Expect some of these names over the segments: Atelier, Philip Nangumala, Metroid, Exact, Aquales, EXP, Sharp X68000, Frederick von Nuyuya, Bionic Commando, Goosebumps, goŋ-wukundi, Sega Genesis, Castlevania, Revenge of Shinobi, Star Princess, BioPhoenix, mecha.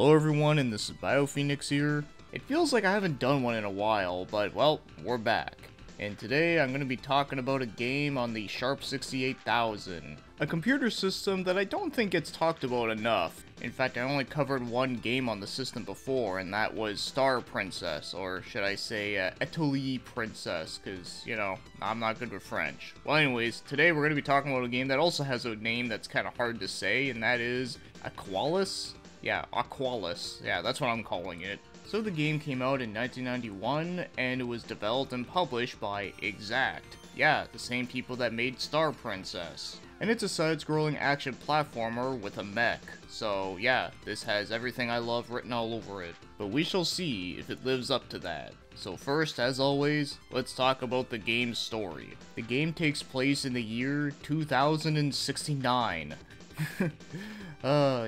Hello everyone, and this is BioPhoenix here. It feels like I haven't done one in a while, but well, we're back. And today I'm going to be talking about a game on the Sharp 68000, a computer system that I don't think gets talked about enough. In fact, I only covered one game on the system before, and that was Star Princess, or should I say Atelier Princess, because, you know, I'm not good with French. Well anyways, today we're going to be talking about a game that also has a name that's kind of hard to say, and that is Aquales? Yeah, Aquales. Yeah, that's what I'm calling it. So the game came out in 1991, and it was developed and published by Exact. Yeah, the same people that made Star Princess. And it's a side-scrolling action platformer with a mech. So yeah, this has everything I love written all over it. But we shall see if it lives up to that. So first, as always, let's talk about the game's story. The game takes place in the year 2069.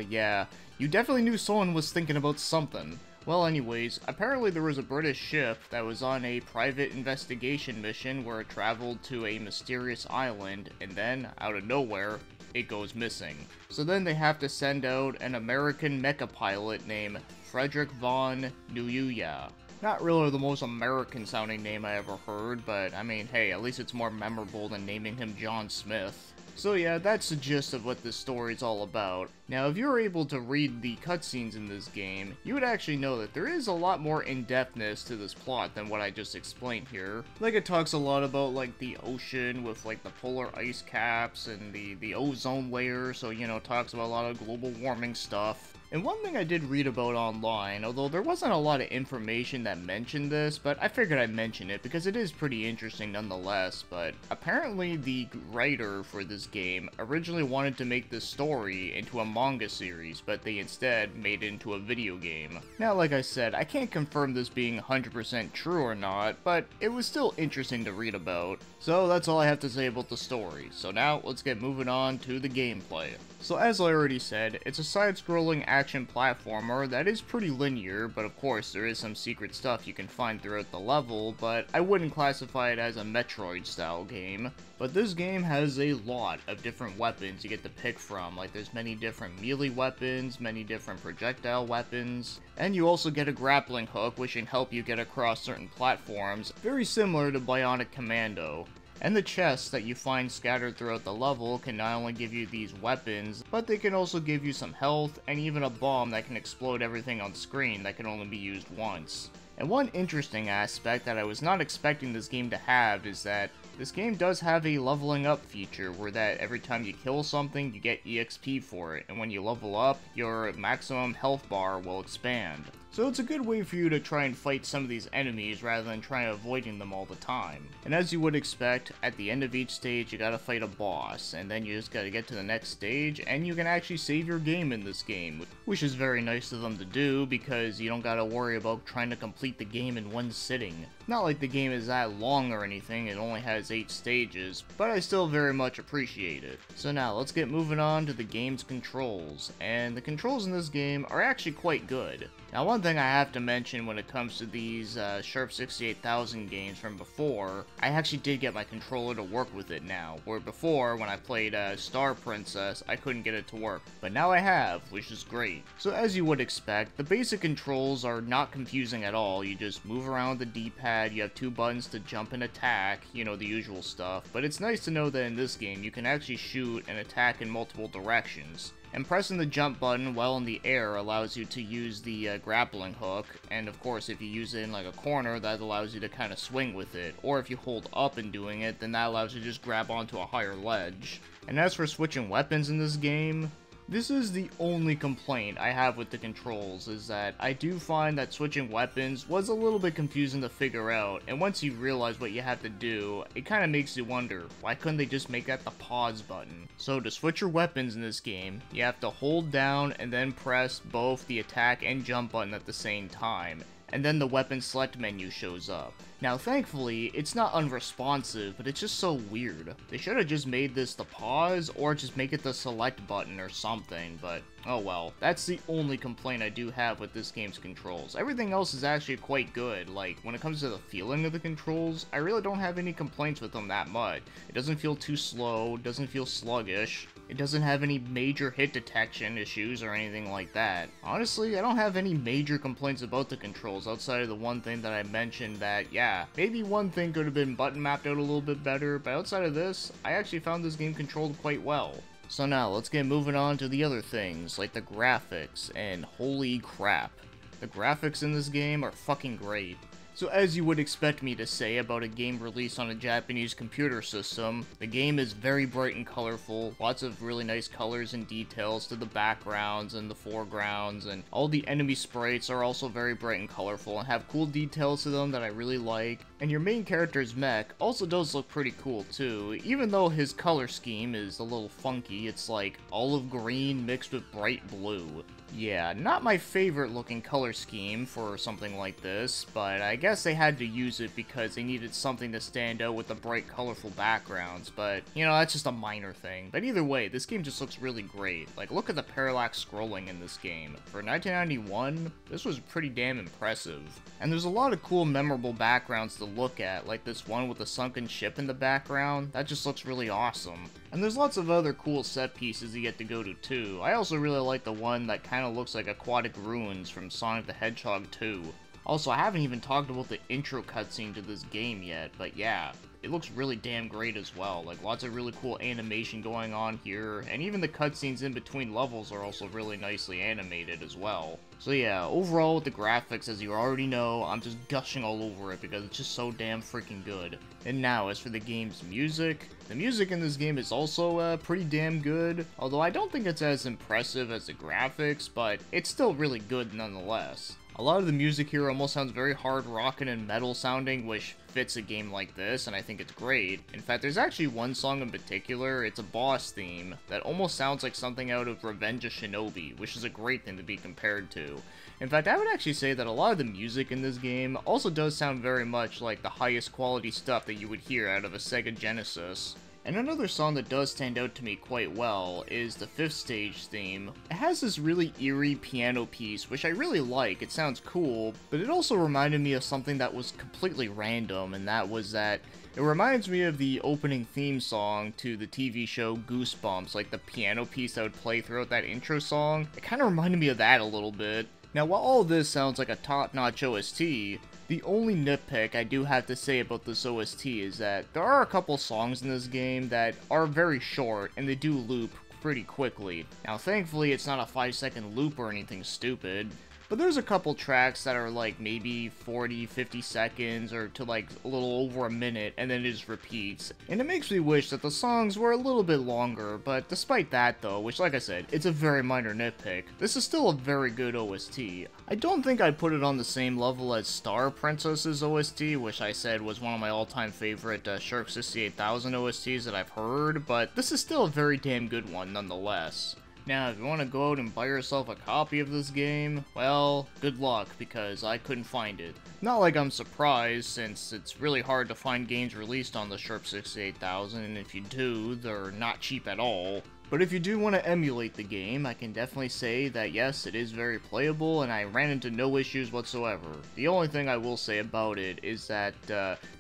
Yeah. You definitely knew someone was thinking about something. Well anyways, apparently there was a British ship that was on a private investigation mission where it traveled to a mysterious island, and then, out of nowhere, it goes missing. So then they have to send out an American mecha pilot named Frederick von Nuyuya. Not really the most American sounding name I ever heard, but I mean, hey, at least it's more memorable than naming him John Smith. So yeah, that's the gist of what this story's all about. Now, if you were able to read the cutscenes in this game, you would actually know that there is a lot more in-depthness to this plot than what I just explained here. Like, it talks a lot about, like, the ocean with, like, the polar ice caps and the ozone layer, so, you know, talks about a lot of global warming stuff. And one thing I did read about online, although there wasn't a lot of information that mentioned this, but I figured I'd mention it because it is pretty interesting nonetheless, but apparently the writer for this game originally wanted to make this story into a manga series, but they instead made it into a video game. Now, like I said, I can't confirm this being 100% true or not, but it was still interesting to read about. So that's all I have to say about the story. So now, let's get moving on to the gameplay. So as I already said, it's a side-scrolling action platformer that is pretty linear, but of course there is some secret stuff you can find throughout the level, but I wouldn't classify it as a Metroid style game. But this game has a lot of different weapons you get to pick from, like there's many different melee weapons, many different projectile weapons, and you also get a grappling hook which can help you get across certain platforms, very similar to Bionic Commando. And the chests that you find scattered throughout the level can not only give you these weapons, but they can also give you some health, and even a bomb that can explode everything on screen that can only be used once. And one interesting aspect that I was not expecting this game to have is that this game does have a leveling up feature where that every time you kill something you get EXP for it, and when you level up, your maximum health bar will expand. So it's a good way for you to try and fight some of these enemies rather than trying to avoiding them all the time. And as you would expect, at the end of each stage you gotta fight a boss, and then you just gotta get to the next stage, and you can actually save your game in this game, which is very nice of them to do because you don't gotta worry about trying to complete the game in one sitting. Not like the game is that long or anything, it only has 8 stages, but I still very much appreciate it. So now let's get moving on to the game's controls, and the controls in this game are actually quite good. Now, one thing I have to mention when it comes to these Sharp 68000 games from before, I actually did get my controller to work with it now, where before, when I played Star Princess, I couldn't get it to work, but now I have, which is great. So as you would expect, the basic controls are not confusing at all, you just move around with the D-pad, you have 2 buttons to jump and attack, you know, the usual stuff, but it's nice to know that in this game, you can actually shoot and attack in multiple directions. And pressing the jump button while in the air allows you to use the grappling hook, and of course if you use it in like a corner, that allows you to kind of swing with it, or if you hold up and doing it, then that allows you to just grab onto a higher ledge. And as for switching weapons in this game, this is the only complaint I have with the controls, is that I do find that switching weapons was a little bit confusing to figure out, and once you realize what you have to do, it kind of makes you wonder, why couldn't they just make that the pause button? So to switch your weapons in this game, you have to hold down and then press both the attack and jump button at the same time, and then the weapon select menu shows up. Now thankfully, it's not unresponsive, but it's just so weird. They should have just made this the pause, or just make it the select button or something, but oh well. That's the only complaint I do have with this game's controls. Everything else is actually quite good. Like, when it comes to the feeling of the controls, I really don't have any complaints with them that much. It doesn't feel too slow, doesn't feel sluggish. It doesn't have any major hit detection issues or anything like that. Honestly, I don't have any major complaints about the controls outside of the one thing that I mentioned that, yeah, maybe one thing could have been button mapped out a little bit better, but outside of this, I actually found this game controlled quite well. So now, let's get moving on to the other things, like the graphics, and holy crap. The graphics in this game are fucking great. So as you would expect me to say about a game released on a Japanese computer system, the game is very bright and colorful, lots of really nice colors and details to the backgrounds and the foregrounds, and all the enemy sprites are also very bright and colorful and have cool details to them that I really like. And your main character's mech also does look pretty cool too, even though his color scheme is a little funky. It's like olive green mixed with bright blue. Yeah, not my favorite looking color scheme for something like this, but I guess they had to use it because they needed something to stand out with the bright colorful backgrounds, but you know, that's just a minor thing. But either way, this game just looks really great. Like, look at the parallax scrolling in this game. For 1991, this was pretty damn impressive. And there's a lot of cool memorable backgrounds to look at, like this one with the sunken ship in the background. That just looks really awesome. And there's lots of other cool set pieces you get to go to too. I also really like the one that kind of looks like Aquatic Ruins from Sonic the Hedgehog 2. Also, I haven't even talked about the intro cutscene to this game yet, but yeah, it looks really damn great as well. Like, lots of really cool animation going on here, and even the cutscenes in between levels are also really nicely animated as well. So yeah, overall with the graphics, as you already know, I'm just gushing all over it because it's just so damn freaking good. And now, as for the game's music, the music in this game is also pretty damn good, although I don't think it's as impressive as the graphics, but it's still really good nonetheless. A lot of the music here almost sounds very hard rockin' and metal sounding, which fits a game like this, and I think it's great. In fact, there's actually one song in particular, it's a boss theme, that almost sounds like something out of Revenge of Shinobi, which is a great thing to be compared to. In fact, I would actually say that a lot of the music in this game also does sound very much like the highest quality stuff that you would hear out of a Sega Genesis. And another song that does stand out to me quite well is the fifth stage theme. It has this really eerie piano piece, which I really like. It sounds cool, but it also reminded me of something that was completely random, and that was that it reminds me of the opening theme song to the TV show Goosebumps, like the piano piece that would play throughout that intro song. It kind of reminded me of that a little bit. Now, while all this sounds like a top-notch OST, the only nitpick I do have to say about this OST is that there are a couple songs in this game that are very short and they do loop pretty quickly. Now thankfully it's not a 5-second loop or anything stupid, but there's a couple tracks that are like maybe 40, 50 seconds or to like a little over a minute and then it just repeats. And it makes me wish that the songs were a little bit longer, but despite that though, which like I said, it's a very minor nitpick, this is still a very good OST. I don't think I'd put it on the same level as Star Princess's OST, which I said was one of my all-time favorite Sharp X68000 OSTs that I've heard, but this is still a very damn good one nonetheless. Now, if you want to go out and buy yourself a copy of this game, well, good luck, because I couldn't find it. Not like I'm surprised, since it's really hard to find games released on the Sharp X68000, and if you do, they're not cheap at all. But if you do want to emulate the game, I can definitely say that yes, it is very playable and I ran into no issues whatsoever. The only thing I will say about it is that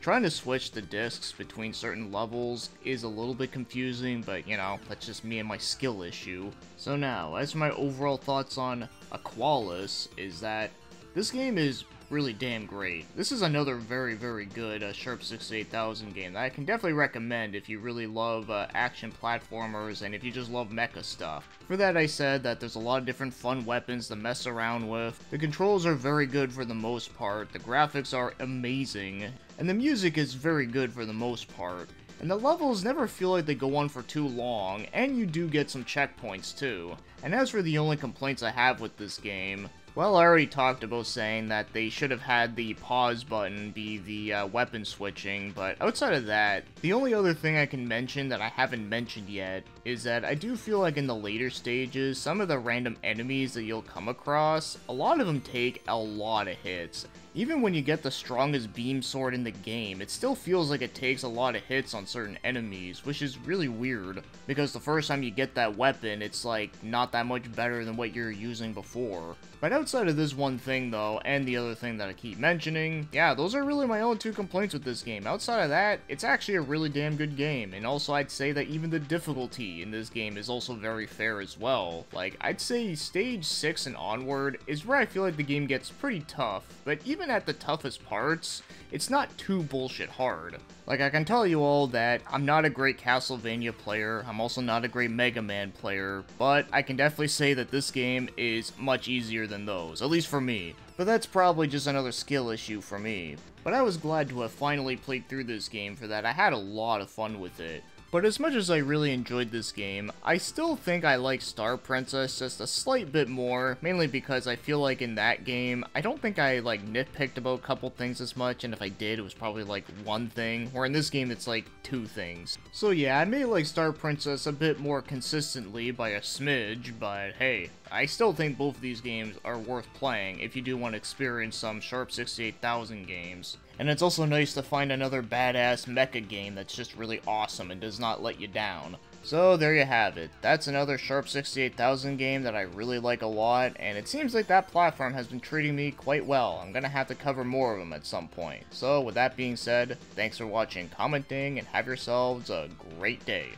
trying to switch the discs between certain levels is a little bit confusing, but you know, that's just me and my skill issue. So now, as for my overall thoughts on Aquales, is that this game is really damn great. This is another very, very good Sharp X68000 game that I can definitely recommend if you really love action platformers and if you just love mecha stuff. For that, I said that there's a lot of different fun weapons to mess around with. The controls are very good for the most part, the graphics are amazing, and the music is very good for the most part. And the levels never feel like they go on for too long, and you do get some checkpoints too. And as for the only complaints I have with this game, well, I already talked about saying that they should have had the pause button be the weapon switching, but outside of that, the only other thing I can mention that I haven't mentioned yet is that I do feel like in the later stages, some of the random enemies that you'll come across, a lot of them take a lot of hits. Even when you get the strongest beam sword in the game, it still feels like it takes a lot of hits on certain enemies, which is really weird, because the first time you get that weapon, it's like not that much better than what you're using before. But outside of this one thing, though, and the other thing that I keep mentioning, yeah, those are really my only two complaints with this game. Outside of that, it's actually a really damn good game, and also I'd say that even the difficulty in this game is also very fair as well. Like, I'd say stage 6 and onward is where I feel like the game gets pretty tough, but even at the toughest parts, it's not too bullshit hard. Like, I can tell you all that I'm not a great Castlevania player, I'm also not a great Mega Man player, but I can definitely say that this game is much easier than those, at least for me. But that's probably just another skill issue for me. But I was glad to have finally played through this game for that, I had a lot of fun with it. But as much as I really enjoyed this game, I still think I like Star Princess just a slight bit more, mainly because I feel like in that game, I don't think I like nitpicked about a couple things as much, and if I did, it was probably like one thing, where in this game it's like two things. So yeah, I may like Star Princess a bit more consistently by a smidge, but hey, I still think both of these games are worth playing if you do want to experience some Sharp 68000 games. And it's also nice to find another badass mecha game that's just really awesome and does not let you down. So there you have it, that's another Sharp 68000 game that I really like a lot, and it seems like that platform has been treating me quite well. I'm gonna have to cover more of them at some point. So with that being said, thanks for watching, commenting, and have yourselves a great day.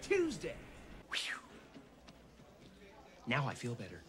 Tuesday. Whew. Now I feel better.